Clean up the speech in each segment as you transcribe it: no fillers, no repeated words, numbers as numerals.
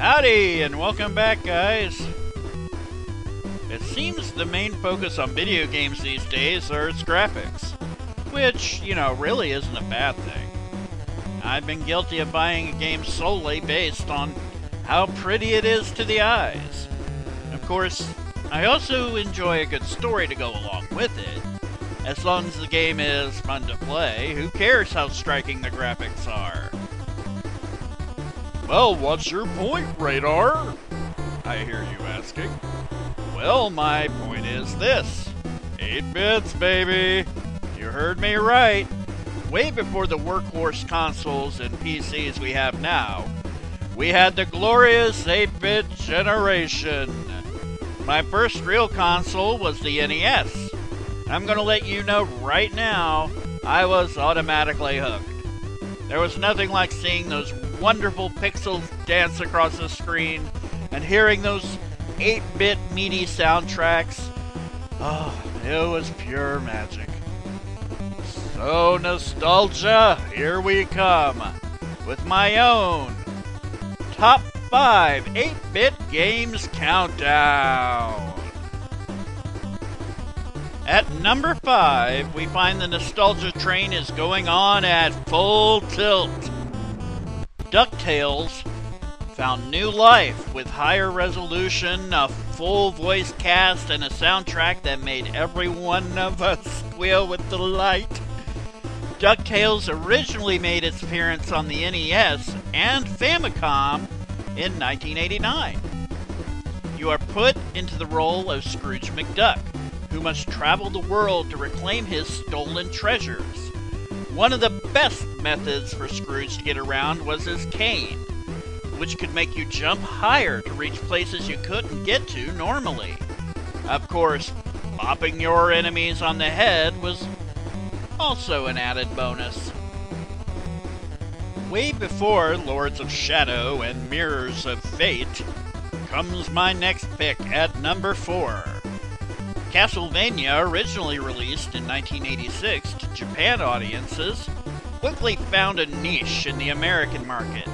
Howdy, and welcome back, guys. It seems the main focus on video games these days are its graphics, which, you know, really isn't a bad thing. I've been guilty of buying a game solely based on how pretty it is to the eyes. Of course, I also enjoy a good story to go along with it. As long as the game is fun to play, who cares how striking the graphics are? Well, what's your point, Radar? I hear you asking. Well, my point is this. 8 bits, baby! You heard me right. Way before the workhorse consoles and PCs we have now, we had the glorious 8-bit generation. My first real console was the NES. I'm gonna let you know right now, I was automatically hooked. There was nothing like seeing those wonderful pixels dance across the screen, and hearing those 8-bit meaty soundtracks. Oh, it was pure magic. So, nostalgia, here we come, with my own Top 5 8-bit Games Countdown! At number 5, we find the nostalgia train is going on at full tilt. DuckTales found new life with higher resolution, a full voice cast, and a soundtrack that made every one of us squeal with delight. DuckTales originally made its appearance on the NES and Famicom in 1989. You are put into the role of Scrooge McDuck, who must travel the world to reclaim his stolen treasures. One of the best methods for Scrooge to get around was his cane, which could make you jump higher to reach places you couldn't get to normally. Of course, bopping your enemies on the head was also an added bonus. Way before Lords of Shadow and Mirrors of Fate comes my next pick at number 4. Castlevania, originally released in 1986 to Japan audiences, quickly found a niche in the American market.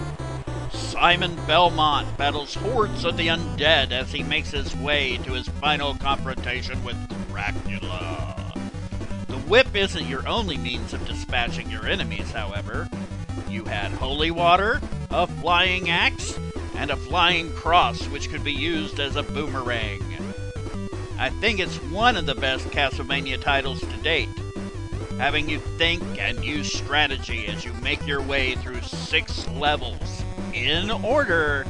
Simon Belmont battles hordes of the undead as he makes his way to his final confrontation with Dracula. The whip isn't your only means of dispatching your enemies, however. You had holy water, a flying axe, and a flying cross which could be used as a boomerang. I think it's one of the best Castlevania titles to date, having you think and use strategy as you make your way through 6 levels in order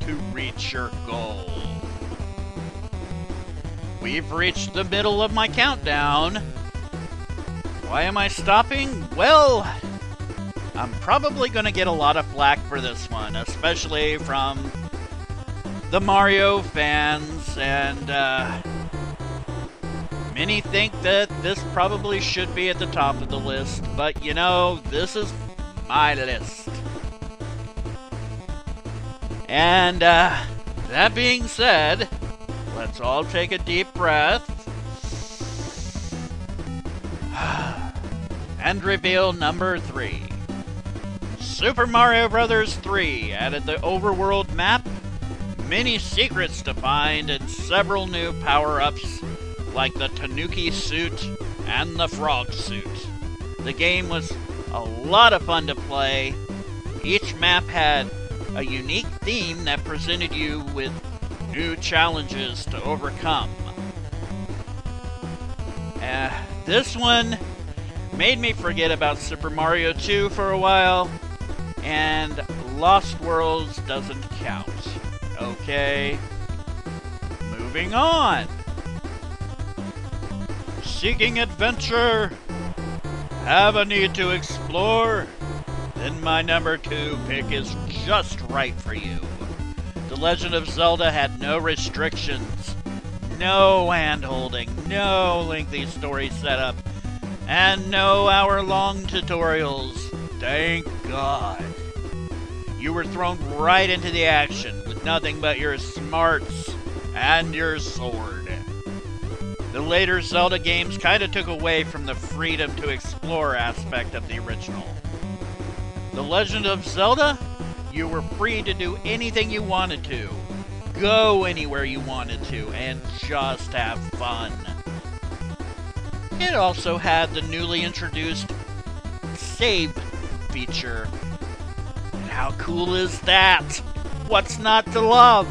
to reach your goal. We've reached the middle of my countdown. Why am I stopping? Well, I'm probably going to get a lot of flack for this one, especially from the Mario fans, and many think that this probably should be at the top of the list, but you know, this is my list. And that being said, let's all take a deep breath and reveal number 3. Super Mario Brothers 3 added the overworld map, many secrets to find, and several new power-ups like the Tanooki Suit and the Frog Suit. The game was a lot of fun to play. Each map had a unique theme that presented you with new challenges to overcome. This one made me forget about Super Mario 2 for a while, and Lost Worlds doesn't count. Okay, moving on. Seeking adventure, have a need to explore, then my number 2 pick is just right for you. The Legend of Zelda had no restrictions, no hand-holding, no lengthy story setup, and no hour-long tutorials. Thank God. You were thrown right into the action with nothing but your smarts and your sword. The later Zelda games kind of took away from the freedom to explore aspect of the original. The Legend of Zelda, you were free to do anything you wanted to, go anywhere you wanted to, and just have fun. It also had the newly introduced save feature. And how cool is that? What's not to love?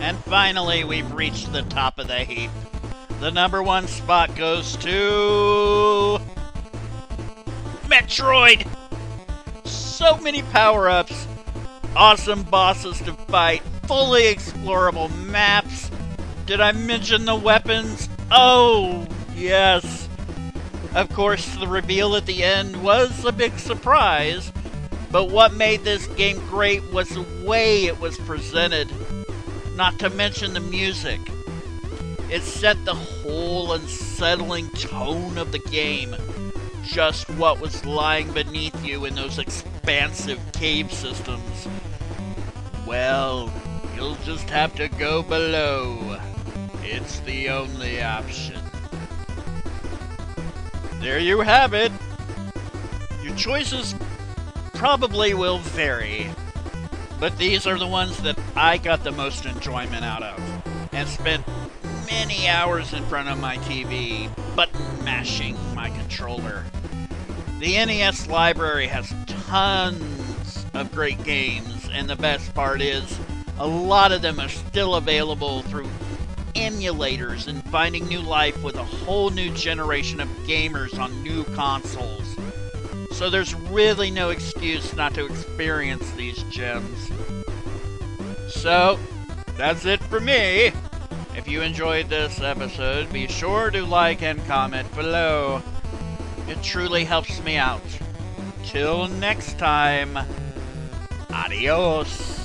And finally, we've reached the top of the heap. The number one spot goes to... Metroid! So many power-ups, awesome bosses to fight, fully explorable maps. Did I mention the weapons? Oh, yes. Of course, the reveal at the end was a big surprise, but what made this game great was the way it was presented. Not to mention the music. It set the whole unsettling tone of the game. Just what was lying beneath you in those expansive cave systems. Well, you'll just have to go below. It's the only option. There you have it. Your choices probably will vary, but these are the ones that I got the most enjoyment out of, and spent many hours in front of my TV, button mashing my controller. The NES library has tons of great games, and the best part is, a lot of them are still available through emulators and finding new life with a whole new generation of gamers on new consoles. So there's really no excuse not to experience these gems. So, that's it for me. If you enjoyed this episode, be sure to like and comment below. It truly helps me out. Till next time, adios.